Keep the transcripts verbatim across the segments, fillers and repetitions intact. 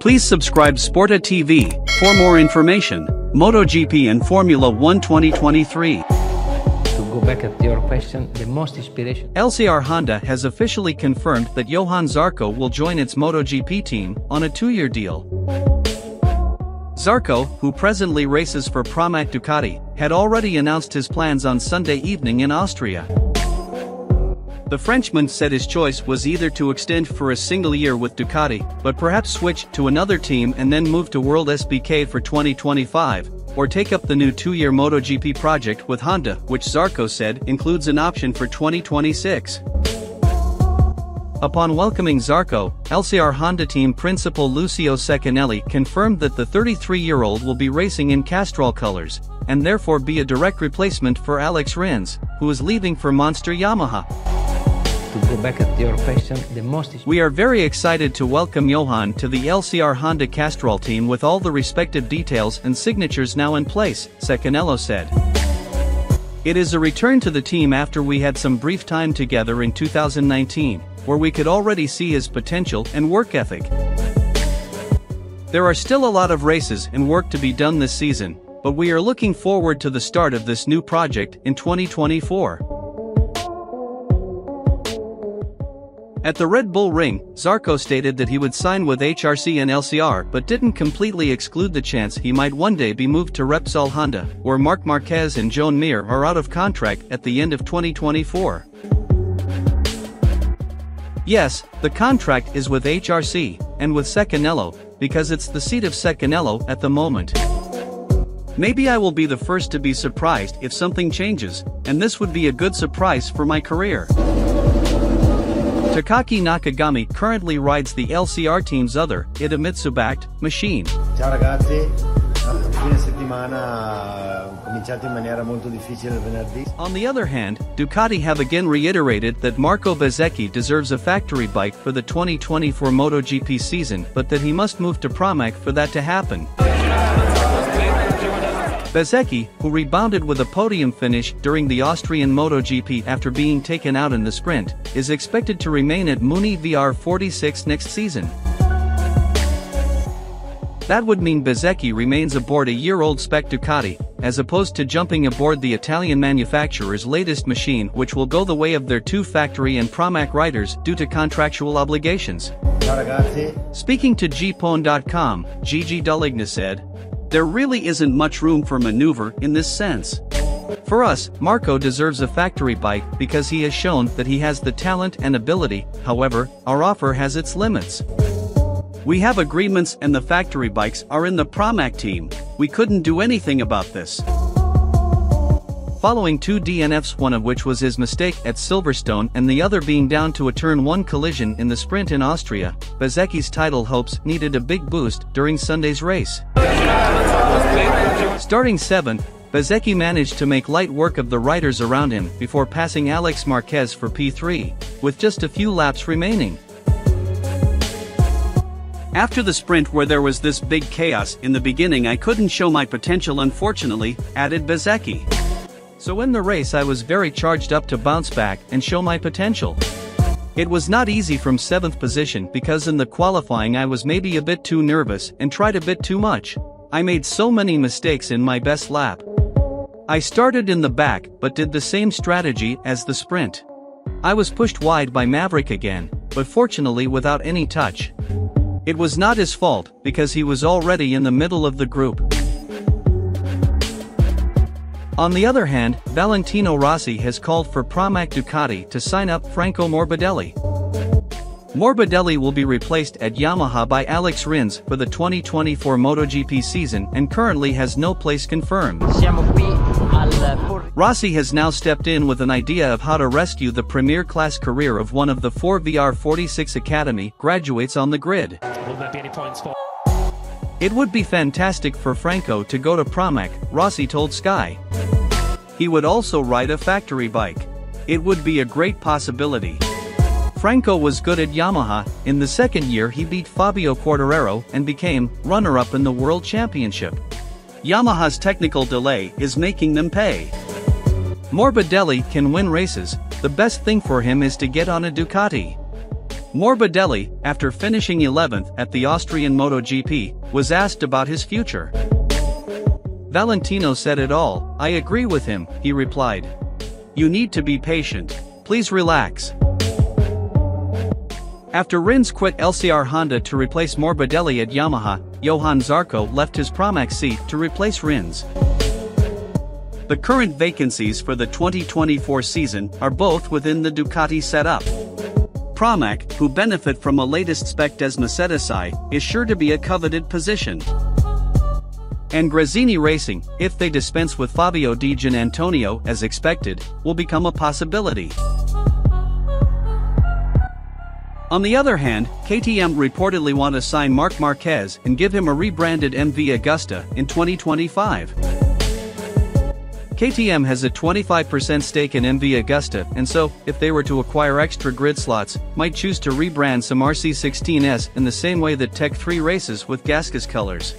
Please subscribe Sporta T V for more information. MotoGP and Formula one twenty twenty-three. Go back at your question, the most inspiration. L C R Honda has officially confirmed that Johann Zarco will join its MotoGP team on a two-year deal. Zarco, who presently races for Pramac Ducati, had already announced his plans on Sunday evening in Austria. The Frenchman said his choice was either to extend for a single year with Ducati, but perhaps switch to another team and then move to World S B K for twenty twenty-five, or take up the new two-year MotoGP project with Honda, which Zarco said includes an option for twenty twenty-six. Upon welcoming Zarco, L C R Honda team principal Lucio Cecchinelli confirmed that the thirty-three-year-old will be racing in Castrol colors, and therefore be a direct replacement for Alex Rins, who is leaving for Monster Yamaha. To go back at your question, the most is we are very excited to welcome Johann to the L C R Honda Castrol team with all the respective details and signatures now in place, Cecchinelli said. It is a return to the team after we had some brief time together in two thousand nineteen, where we could already see his potential and work ethic. There are still a lot of races and work to be done this season, but we are looking forward to the start of this new project in twenty twenty-four. At the Red Bull Ring, Zarco stated that he would sign with H R C and L C R but didn't completely exclude the chance he might one day be moved to Repsol Honda, where Marc Marquez and Joan Mir are out of contract at the end of twenty twenty-four. Yes, the contract is with H R C, and with Cecchinelli, because it's the seat of Cecchinelli at the moment. Maybe I will be the first to be surprised if something changes, and this would be a good surprise for my career. Takaki Nakagami currently rides the L C R team's other Ida Mitsubishi machine. Ciao ragazzi, fine settimana, cominciato in maniera molto difficile venerdì. On the other hand, Ducati have again reiterated that Marco Bezzecchi deserves a factory bike for the twenty twenty-four MotoGP season, but that he must move to Pramac for that to happen. Bezzecchi, who rebounded with a podium finish during the Austrian MotoGP after being taken out in the sprint, is expected to remain at Mooney V R forty-six next season. That would mean Bezzecchi remains aboard a year-old spec Ducati, as opposed to jumping aboard the Italian manufacturer's latest machine, which will go the way of their two factory and Pramac riders due to contractual obligations. Speaking to Gpone dot com, Gigi Dall'igna said, "There really isn't much room for maneuver in this sense. For us, Marco deserves a factory bike because he has shown that he has the talent and ability, however, our offer has its limits. We have agreements and the factory bikes are in the Pramac team, we couldn't do anything about this." Following two D N Fs, one of which was his mistake at Silverstone and the other being down to a turn one collision in the sprint in Austria, Bezzecchi's title hopes needed a big boost during Sunday's race. Starting seventh, Bezzecchi managed to make light work of the riders around him before passing Alex Marquez for P three, with just a few laps remaining. "After the sprint where there was this big chaos in the beginning, I couldn't show my potential, unfortunately," added Bezzecchi. "So in the race I was very charged up to bounce back and show my potential. It was not easy from seventh position because in the qualifying I was maybe a bit too nervous and tried a bit too much. I made so many mistakes in my best lap. I started in the back but did the same strategy as the sprint. I was pushed wide by Maverick again, but fortunately without any touch. It was not his fault because he was already in the middle of the group." On the other hand, Valentino Rossi has called for Pramac Ducati to sign up Franco Morbidelli. Morbidelli will be replaced at Yamaha by Alex Rins for the twenty twenty-four MotoGP season and currently has no place confirmed. Rossi has now stepped in with an idea of how to rescue the premier class career of one of the four V R forty-six Academy graduates on the grid. "Will there be any points for? It would be fantastic for Franco to go to Pramac," Rossi told Sky. "He would also ride a factory bike. It would be a great possibility. Franco was good at Yamaha, in the second year he beat Fabio Quartararo and became runner-up in the World Championship. Yamaha's technical delay is making them pay. Morbidelli can win races, the best thing for him is to get on a Ducati. Morbidelli, after finishing eleventh at the Austrian MotoGP, was asked about his future. Valentino said it all, I agree with him, he replied. You need to be patient, please relax. After Rins quit L C R Honda to replace Morbidelli at Yamaha, Johann Zarco left his Pramac seat to replace Rins. The current vacancies for the twenty twenty-four season are both within the Ducati setup. Pramac, who benefit from a latest spec Desmosedici, is sure to be a coveted position. And Grazini Racing, if they dispense with Fabio Di Gianantonio as expected, will become a possibility. On the other hand, K T M reportedly want to sign Marc Marquez and give him a rebranded M V Agusta in twenty twenty-five. K T M has a twenty-five percent stake in M V Agusta, and so, if they were to acquire extra grid slots, might choose to rebrand some R C sixteen S in the same way that Tech three races with Gasca's colors.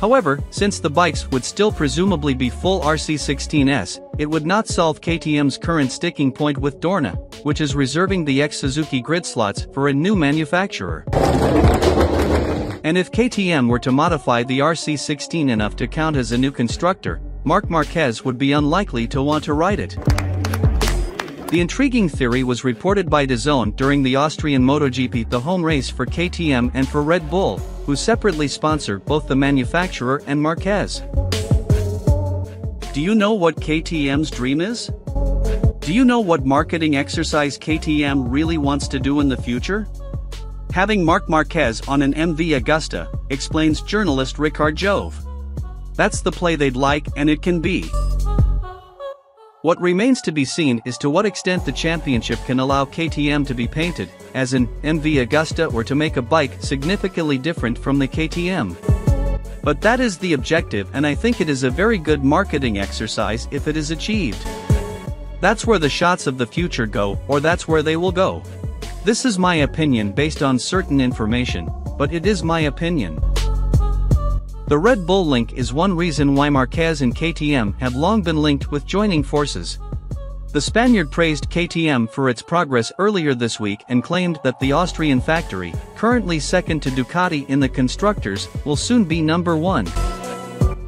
However, since the bikes would still presumably be full R C sixteen S, it would not solve K T M's current sticking point with Dorna, which is reserving the ex-Suzuki grid slots for a new manufacturer. And if K T M were to modify the R C sixteen enough to count as a new constructor, Marc Marquez would be unlikely to want to ride it. The intriguing theory was reported by DAZN during the Austrian MotoGP, the home race for K T M and for Red Bull, who separately sponsor both the manufacturer and Marquez. Do you know what K T M's dream is? Do you know what marketing exercise K T M really wants to do in the future? Having Marc Marquez on an M V Agusta, explains journalist Ricard Jove. That's the play they'd like, and it can be. What remains to be seen is to what extent the championship can allow K T M to be painted as an M V Agusta or to make a bike significantly different from the K T M. But that is the objective, and I think it is a very good marketing exercise if it is achieved. That's where the shots of the future go, or that's where they will go. This is my opinion based on certain information, but it is my opinion. The Red Bull link is one reason why Marquez and K T M have long been linked with joining forces. The Spaniard praised K T M for its progress earlier this week and claimed that the Austrian factory, currently second to Ducati in the constructors, will soon be number one.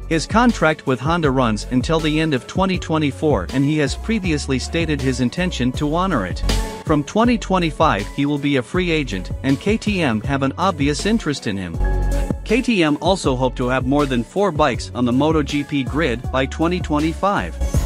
His contract with Honda runs until the end of twenty twenty-four, and he has previously stated his intention to honor it. From twenty twenty-five he will be a free agent, and K T M have an obvious interest in him. K T M also hope to have more than four bikes on the MotoGP grid by twenty twenty-five.